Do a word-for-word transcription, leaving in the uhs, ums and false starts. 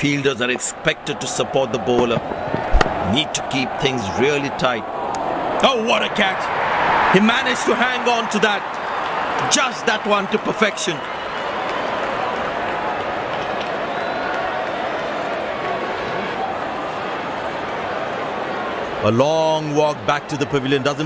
Fielders are expected to support the bowler. Need to keep things really tight. Oh, what a catch! He managed to hang on to that. Just that one to perfection. A long walk back to the pavilion doesn't